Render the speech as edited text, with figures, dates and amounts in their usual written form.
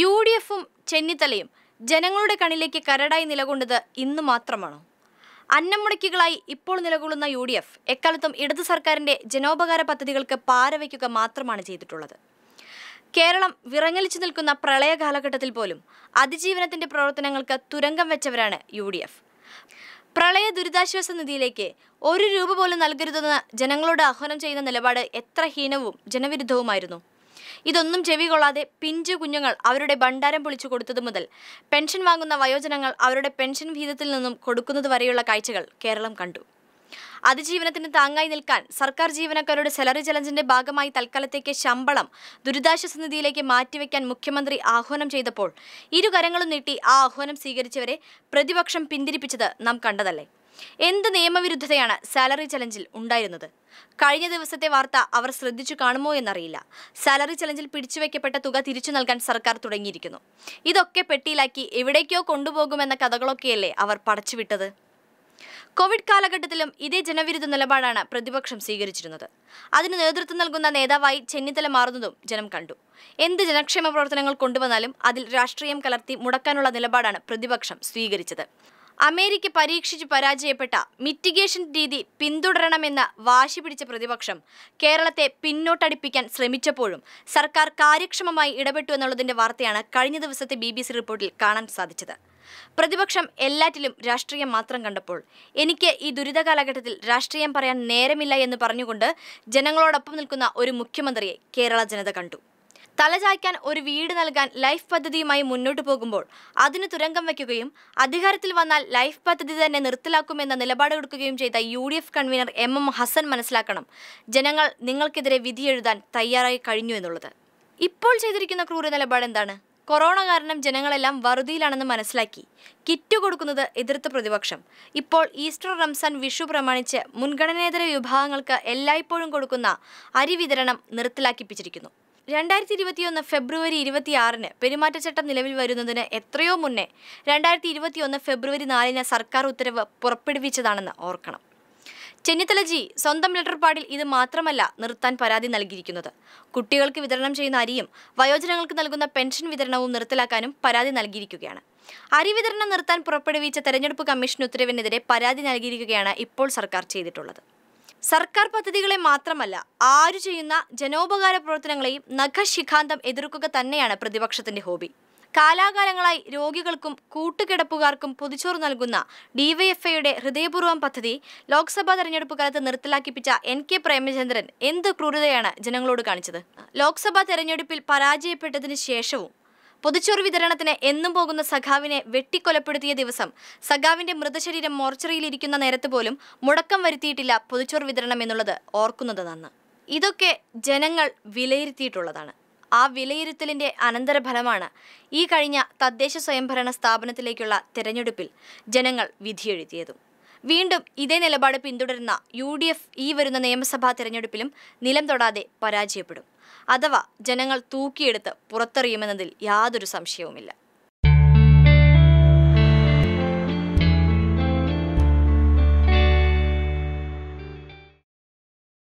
യുഡിഎഫും ചെന്നിത്തലയും ജനങ്ങളുടെ കണ്ണിലേക്ക് കരടായി നിലകൊണ്ടത് ഇന്ന് മാത്രമാണ്. അന്നമുടക്കികളായി ഇപ്പോൾ നിലകൊള്ളുന്ന യുഡിഎഫ് എക്കാലത്തും ഇടതു സർക്കാരിന്റെ ജനോപകാര പദ്ധതികൾക്ക് പാരവയ്ക്കുക മാത്രമാണ് ചെയ്തിട്ടുള്ളത്. കേരളം വിറങ്ങലിച്ചു നിൽക്കുന്ന പ്രളയ കാലഘട്ടത്തിൽ പോലും അതിജീവനത്തിന്റെ പ്രവർത്തനങ്ങൾക്ക് തുരങ്കം വെച്ചവരാണ് യുഡിഎഫ്. പ്രളയ ദുരിതാശ്വാസ നിധിയിലേക്ക് ₹1 പോലും നൽകരുതെന്ന് ജനങ്ങളോട് ആഹ്വാനം ചെയ്യുന്ന നിലപാട് എത്ര ഹീനവും ജനവിരുദ്ധവുമായിരുന്നു. ഇതൊന്നും ചെവികൊള്ളാതെ പിഞ്ചു കുഞ്ഞുങ്ങൾ അവരുടെ ഭണ്ഡാരം പൊളിച്ചു കൊടുത്തതു മുതൽ പെൻഷൻ വാങ്ങുന്ന വയോജനങ്ങൾ അവരുടെ പെൻഷൻ വിഹിതത്തിൽ നിന്നും കൊടുക്കുന്നത് വരെയുള്ള കാഴ്ചകൾ കേരളം കണ്ടു. അതിജീവനത്തിന് താങ്ങായി നിൽക്കാൻ സർക്കാർ ജീവനക്കാരുടെ സെലറി ചലഞ്ചിന്റെ ഭാഗമായി തൽക്കാലത്തേക്ക് ശമ്പളം ദുരിതാശ്വാസ നിധിയിലേക്ക് മാറ്റിവെക്കാൻ മുഖ്യമന്ത്രി ആഹ്വാനം ചെയ്തപ്പോൾ ഇരുകരങ്ങളും നീട്ടി ആ ആഹ്വാനം സ്വീകരിച്ചവരെ പ്രതിപക്ഷം പിന്തിരിപ്പിച്ചത് നാം കണ്ടതല്ലേ. എന്ത് നിയമവിരുദ്ധതയാണ് സാലറി ചലഞ്ചിൽ ഉണ്ടായിരുന്നത്? കഴിഞ്ഞ ദിവസത്തെ വാർത്ത അവർ ശ്രദ്ധിച്ചു കാണുമോ എന്നറിയില്ല. സാലറി ചലഞ്ചിൽ പിടിച്ചുവെക്കപ്പെട്ട തുക തിരിച്ചു നൽകാൻ സർക്കാർ തുടങ്ങിയിരിക്കുന്നു. ഇതൊക്കെ പെട്ടിയിലാക്കി എവിടേക്കോ കൊണ്ടുപോകുമെന്ന കഥകളൊക്കെയല്ലേ അവർ പടച്ചുവിട്ടത്. കോവിഡ് കാലഘട്ടത്തിലും ഇതേ ജനവിരുദ്ധ നിലപാടാണ് പ്രതിപക്ഷം സ്വീകരിച്ചിരുന്നത്. അതിന് നേതൃത്വം നൽകുന്ന നേതാവായി ചെന്നിത്തല മാറുന്നതും ജനം കണ്ടു. എന്ത് ജനക്ഷേമ പ്രവർത്തനങ്ങൾ കൊണ്ടുവന്നാലും അതിൽ രാഷ്ട്രീയം കലർത്തി മുടക്കാനുള്ള നിലപാടാണ് പ്രതിപക്ഷം സ്വീകരിച്ചത്. അമേരിക്ക പരീക്ഷിച്ചു പരാജയപ്പെട്ട മിറ്റിഗേഷൻ രീതി പിന്തുടരണമെന്ന വാശി പിടിച്ച പ്രതിപക്ഷം കേരളത്തെ പിന്നോട്ടടിപ്പിക്കാൻ ശ്രമിച്ചപ്പോഴും സർക്കാർ കാര്യക്ഷമമായി ഇടപെട്ടു എന്നുള്ളതിന്റെ വാർത്തയാണ് കഴിഞ്ഞ ദിവസത്തെ BBC റിപ്പോർട്ടിൽ കാണാൻ സാധിച്ചത്. പ്രതിപക്ഷം എല്ലാറ്റിലും രാഷ്ട്രീയം മാത്രം കണ്ടപ്പോൾ എനിക്ക് ഈ ദുരിത കാലഘട്ടത്തിൽ രാഷ്ട്രീയം പറയാൻ നേരമില്ല എന്ന് പറഞ്ഞുകൊണ്ട് ജനങ്ങളോടൊപ്പം നിൽക്കുന്ന ഒരു മുഖ്യമന്ത്രിയെ കേരള ജനത കണ്ടു. തലചായ്ക്കാൻ ഒരു വീട് നൽകാൻ ലൈഫ് പദ്ധതിയുമായി മുന്നോട്ടു പോകുമ്പോൾ അതിന് തുരങ്കം വയ്ക്കുകയും അധികാരത്തിൽ വന്നാൽ ലൈഫ് പദ്ധതി തന്നെ നിർത്തലാക്കുമെന്ന നിലപാടെടുക്കുകയും ചെയ്ത UDF കൺവീനർ MM Hassan മനസ്സിലാക്കണം, ജനങ്ങൾ നിങ്ങൾക്കെതിരെ വിധിയെഴുതാൻ തയ്യാറായി കഴിഞ്ഞു എന്നുള്ളത്. ഇപ്പോൾ ചെയ്തിരിക്കുന്ന ക്രൂര നിലപാടെന്താണ്? കൊറോണ കാരണം ജനങ്ങളെല്ലാം വറുതിയിലാണെന്ന് മനസ്സിലാക്കി കിറ്റ് കൊടുക്കുന്നത് എതിർത്ത പ്രതിപക്ഷം ഇപ്പോൾ ഈസ്റ്റർ, റംസാൻ, വിഷു പ്രമാണിച്ച് മുൻഗണനേതര വിഭാഗങ്ങൾക്ക് എല്ലായ്പ്പോഴും കൊടുക്കുന്ന അരി വിതരണം നിർത്തലാക്കിപ്പിച്ചിരിക്കുന്നു. 2021 ഫെബ്രുവരി 26-ന് പെരുമാറ്റച്ചട്ടം നിലവിൽ വരുന്നതിന് എത്രയോ മുന്നേ 2021 ഫെബ്രുവരി 4-ന് സർക്കാർ ഉത്തരവ് പുറപ്പെടുവിച്ചതാണെന്ന് ഓർക്കണം. ചെന്നിത്തലജി സ്വന്തം ലെറ്റർ പാഡിൽ ഇത് മാത്രമല്ല നിർത്താൻ പരാതി നൽകിയിരിക്കുന്നത്. കുട്ടികൾക്ക് വിതരണം ചെയ്യുന്ന അരിയും വയോജനങ്ങൾക്ക് നൽകുന്ന പെൻഷൻ വിതരണവും നിർത്തലാക്കാനും പരാതി നൽകിയിരിക്കുകയാണ്. അരി വിതരണം നിർത്താൻ പുറപ്പെടുവിച്ച തെരഞ്ഞെടുപ്പ് കമ്മീഷൻ ഉത്തരവിനെതിരെ പരാതി നൽകിയിരിക്കുകയാണ് ഇപ്പോൾ സർക്കാർ ചെയ്തിട്ടുള്ളത്. സർക്കാർ പദ്ധതികളെ മാത്രമല്ല ആരു ചെയ്യുന്ന ജനോപകാര പ്രവർത്തനങ്ങളെയും നഖശിഖാന്തം എതിർക്കുക തന്നെയാണ് പ്രതിപക്ഷത്തിന്റെ ഹോബി. കാലാകാലങ്ങളായി രോഗികൾക്കും കൂട്ടുകിടപ്പുകാർക്കും പൊതിച്ചോറ് നൽകുന്ന DYFIയുടെ ഹൃദയപൂർവ്വം പദ്ധതി ലോക്സഭാ തെരഞ്ഞെടുപ്പ് കാലത്ത് നിർത്തലാക്കിപ്പിച്ച NK Premachandran എന്ത് ക്രൂരതയാണ് ജനങ്ങളോട് കാണിച്ചത്? ലോക്സഭാ തെരഞ്ഞെടുപ്പിൽ പരാജയപ്പെട്ടതിന് ശേഷവും പൊതിച്ചോറ് വിതരണത്തിന് എന്നും പോകുന്ന സഖാവിനെ വെട്ടിക്കൊലപ്പെടുത്തിയ ദിവസം സഖാവിന്റെ മൃതശരീരം മോർച്ചറിയിലിരിക്കുന്ന നേരത്ത് പോലും മുടക്കം വരുത്തിയിട്ടില്ല പൊതിച്ചോറ് വിതരണം എന്നുള്ളത് ഓർക്കുന്നത് നന്ന്. ഇതൊക്കെ ജനങ്ങൾ വിലയിരുത്തിയിട്ടുള്ളതാണ്. ആ വിലയിരുത്തലിന്റെ അനന്തരഫലമാണ് ഈ കഴിഞ്ഞ തദ്ദേശ സ്വയംഭരണ സ്ഥാപനത്തിലേക്കുള്ള തെരഞ്ഞെടുപ്പിൽ ജനങ്ങൾ വിധിയെഴുതിയതും. വീണ്ടും ഇതേ നിലപാട് പിന്തുടരുന്ന UDF ഈ വരുന്ന നിയമസഭാ തെരഞ്ഞെടുപ്പിലും നിലം തൊടാതെ പരാജയപ്പെടും, അഥവാ ജനങ്ങൾ തൂക്കിയെടുത്ത് പുറത്തെറിയുമെന്നതിൽ യാതൊരു സംശയവുമില്ല.